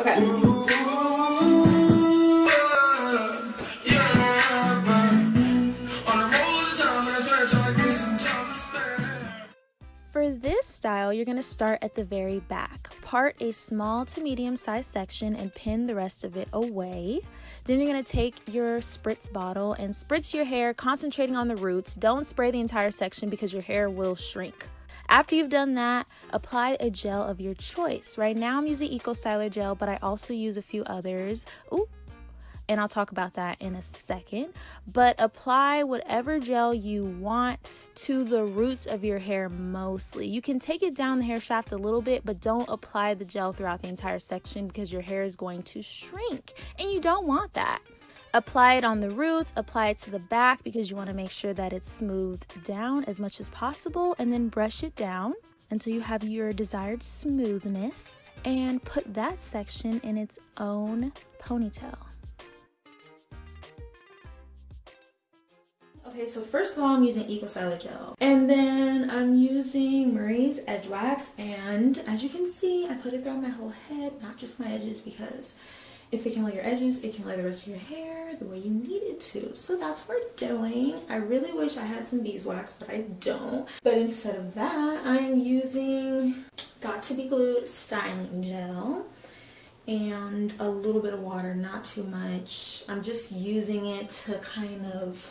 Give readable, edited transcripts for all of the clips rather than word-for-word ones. Okay. For this style, you're going to start at the very back. Part a small to medium sized section and pin the rest of it away. Then you're going to take your spritz bottle and spritz your hair, concentrating on the roots. Don't spray the entire section because your hair will shrink. After you've done that, apply a gel of your choice. Right now I'm using Eco Styler Gel, but I also use a few others. Ooh. And I'll talk about that in a second, but apply whatever gel you want to the roots of your hair mostly. You can take it down the hair shaft a little bit, but don't apply the gel throughout the entire section because your hair is going to shrink and you don't want that. Apply it on the roots, apply it to the back because you want to make sure that it's smoothed down as much as possible, and then brush it down until you have your desired smoothness and put that section in its own ponytail. Okay, so first of all, I'm using Eco Styler Gel, and then I'm using Murray's Edgewax, and as you can see, I put it throughout my whole head, not just my edges, because if it can lay your edges, it can lay the rest of your hair the way you need it to. So that's what we're doing. I really wish I had some beeswax, but I don't. But instead of that, I'm using got2b Glued Styling Gel and a little bit of water, not too much. I'm just using it to kind of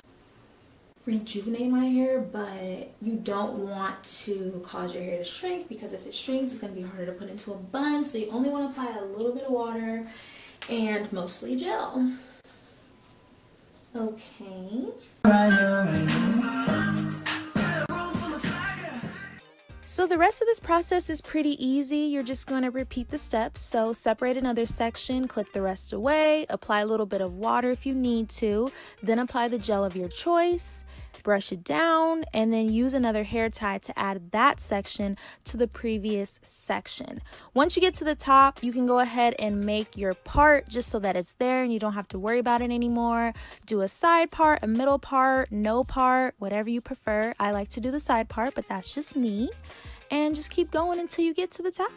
rejuvenate my hair, but you don't want to cause your hair to shrink because if it shrinks, it's going to be harder to put into a bun. So you only want to apply a little bit of water and mostly gel. Okay. So the rest of this process is pretty easy. You're just going to repeat the steps. So separate another section, clip the rest away, apply a little bit of water if you need to, then apply the gel of your choice, brush it down, and then use another hair tie to add that section to the previous section. Once you get to the top, you can go ahead and make your part just so that it's there and you don't have to worry about it anymore. Do a side part, a middle part, no part, whatever you prefer. I like to do the side part, but that's just me. And just keep going until you get to the top.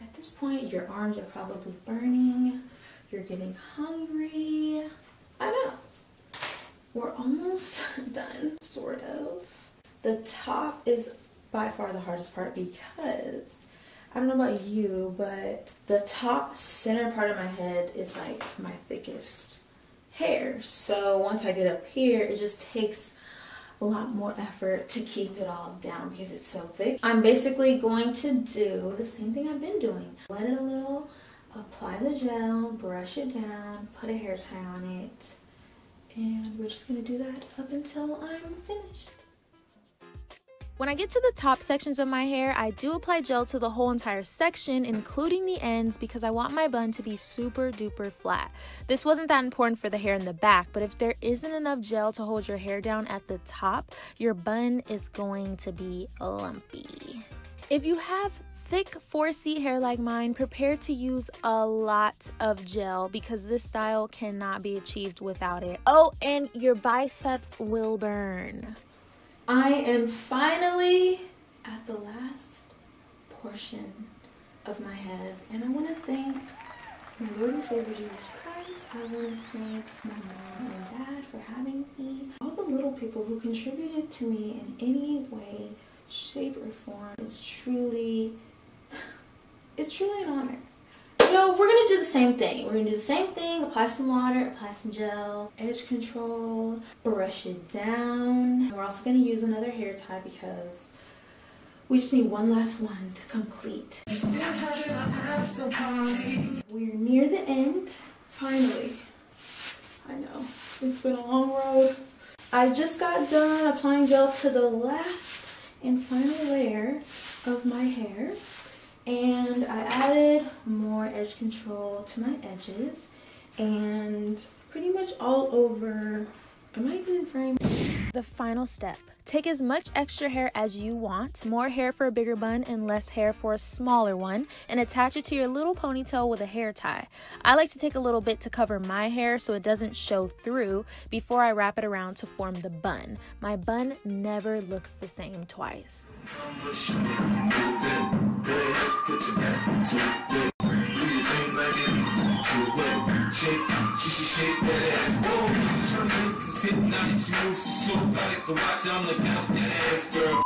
At this point, your arms are probably burning. You're getting hungry. I know. We're almost done, sort of. The top is by far the hardest part because, I don't know about you, but the top center part of my head is like my thickest hair. So once I get up here, it just takes a lot more effort to keep it all down because it's so thick. I'm basically going to do the same thing I've been doing. Wet it a little, apply the gel, brush it down, put a hair tie on it, and we're just gonna do that up until I'm finished. When I get to the top sections of my hair, I do apply gel to the whole entire section, including the ends, because I want my bun to be super duper flat. This wasn't that important for the hair in the back, but if there isn't enough gel to hold your hair down at the top, your bun is going to be lumpy. If you have thick 4C hair like mine, prepare to use a lot of gel because this style cannot be achieved without it. Oh, and your biceps will burn. I am finally at the last portion of my head, and I want to thank my Lord and Savior Jesus Christ. I want to thank my mom and dad for having me, all the little people who contributed to me in any way, shape, or form. It's truly an honor. So we're going to do the same thing. We're going to do the same thing, apply some water, apply some gel, edge control, brush it down. And we're also going to use another hair tie because we just need one last one to complete. We're near the end, finally. I know, it's been a long road. I just got done applying gel to the last and final layer of my hair, and I added more edge control to my edges and pretty much all over. Am I even in frame? The final step. Take as much extra hair as you want, more hair for a bigger bun and less hair for a smaller one, and attach it to your little ponytail with a hair tie. I like to take a little bit to cover my hair so it doesn't show through before I wrap it around to form the bun. My bun never looks the same twice. Hypnotic, she moves, she's so bad, go watch, I'm the bounce that ass, girl.